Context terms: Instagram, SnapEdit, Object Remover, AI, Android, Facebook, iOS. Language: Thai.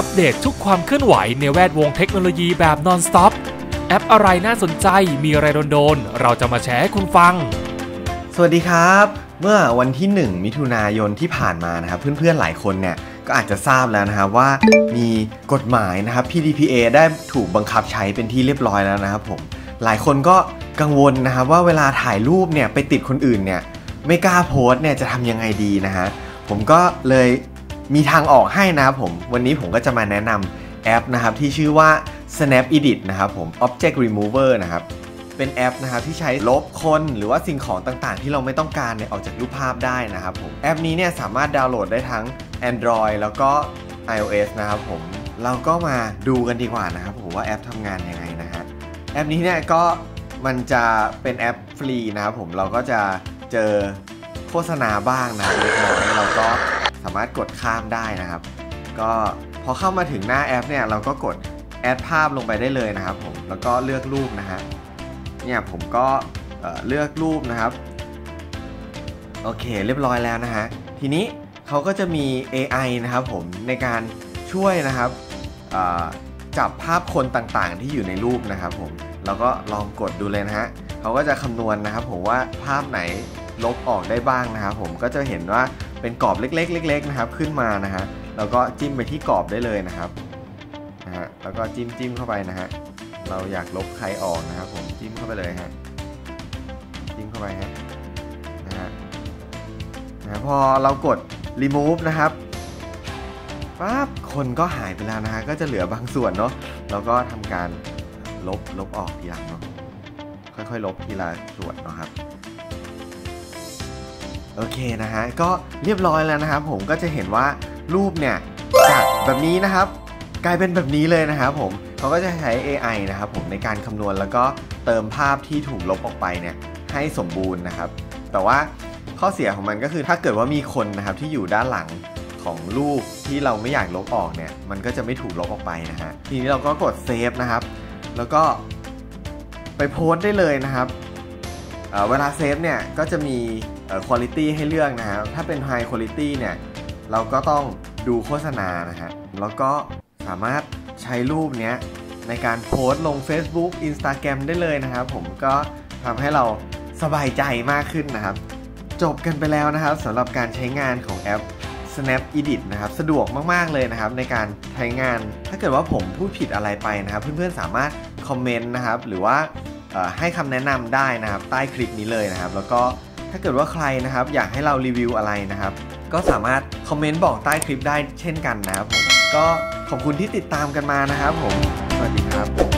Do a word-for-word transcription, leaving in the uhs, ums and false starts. อัปเดตทุกความเคลื่อนไหวในแวดวงเทคโนโลยีแบบนอนสต็อปแอปอะไรน่าสนใจมีอะไรโดนๆเราจะมาแชร์ให้คุณฟังสวัสดีครับเมื่อวันที่หนึ่งมิถุนายนที่ผ่านมานะครับเพื่อนๆหลายคนเนี่ยก็อาจจะทราบแล้วนะครับว่ามีกฎหมายนะครับ พี ดี พี เอ ได้ถูกบังคับใช้เป็นที่เรียบร้อยแล้วนะครับผมหลายคนก็กังวลนะครับว่าเวลาถ่ายรูปเนี่ยไปติดคนอื่นเนี่ยไม่กล้าโพสต์เนี่ยจะทำยังไงดีนะฮะผมก็เลยมีทางออกให้นะครับผมวันนี้ผมก็จะมาแนะนำแอปนะครับที่ชื่อว่า SnapEdit นะครับผม Object Remover นะครับเป็นแอปนะครับที่ใช้ลบคนหรือว่าสิ่งของต่างๆที่เราไม่ต้องการเนี่ยออกจากรูปภาพได้นะครับผมแอปนี้เนี่ยสามารถดาวน์โหลดได้ทั้ง Android แล้วก็ iOS นะครับผมเราก็มาดูกันดีกว่านะครับผมว่าแอปทำงานยังไงนะฮะแอปนี้เนี่ยก็มันจะเป็นแอปฟรีนะครับผมเราก็จะเจอโฆษณาบ้างนะเราก็สามารถกดข้ามได้นะครับก็พอเข้ามาถึงหน้าแอปเนี่ยเราก็กดแอดภาพลงไปได้เลยนะครับผมแล้วก็เลือกรูปนะฮะเนี่ยผมก็เลือกรูปนะครับโอเคเรียบร้อยแล้วนะฮะทีนี้เขาก็จะมี เอ ไอ นะครับผมในการช่วยนะครับจับภาพคนต่างๆที่อยู่ในรูปนะครับผมเราก็ลองกดดูเลยนะฮะเขาก็จะคำนวณนะครับผมว่าภาพไหนลบออกได้บ้างนะครับผมก็จะเห็นว่าเป็นกรอบเล็กๆเล็กๆนะครับขึ้นมานะฮะแล้วก็จิ้มไปที่กรอบได้เลยนะครับนะฮะแล้วก็จิ้มจิ้มเข้าไปนะฮะเราอยากลบใครออกนะครับผมจิ้มเข้าไปเลยฮะจิ้มเข้าไปฮะนะฮะนะพอเรากด remove นะครับปั๊บคนก็หายไปแล้วนะฮะก็จะเหลือบางส่วนเนาะแล้วก็ทำการลบลบออกทีหลังเนาะค่อยๆลบทีละส่วนนะครับโอเคนะฮะก็เรียบร้อยแล้วนะครับผมก็จะเห็นว่ารูปเนี่ยจากแบบนี้นะครับกลายเป็นแบบนี้เลยนะครับผมเขาก็จะใช้ เอ ไอ นะครับผมในการคำนวณแล้วก็เติมภาพที่ถูกลบออกไปเนี่ยให้สมบูรณ์นะครับแต่ว่าข้อเสียของมันก็คือถ้าเกิดว่ามีคนนะครับที่อยู่ด้านหลังของรูปที่เราไม่อยากลบออกเนี่ยมันก็จะไม่ถูกลบออกไปนะฮะทีนี้เราก็กดเซฟนะครับแล้วก็ไปโพสต์ได้เลยนะครับ เ, เวลาเซฟเนี่ยก็จะมีคุณภาพให้เลือกนะครับถ้าเป็น High Quality เนี่ยเราก็ต้องดูโฆษณานะฮะแล้วก็สามารถใช้รูปนี้ในการโพสต์ลง Facebook Instagram ได้เลยนะครับผมก็ทำให้เราสบายใจมากขึ้นนะครับจบกันไปแล้วนะครับสำหรับการใช้งานของแอป SnapEdit นะครับสะดวกมากๆเลยนะครับในการใช้งานถ้าเกิดว่าผมพูดผิดอะไรไปนะครับเพื่อนๆสามารถคอมเมนต์นะครับหรือว่าให้คำแนะนำได้นะครับใต้คลิปนี้เลยนะครับแล้วก็ถ้าเกิดว่าใครนะครับอยากให้เรารีวิวอะไรนะครับก็สามารถคอมเมนต์บอกใต้คลิปได้เช่นกันนะครับผมก็ขอบคุณที่ติดตามกันมานะครับผมสวัสดีครับ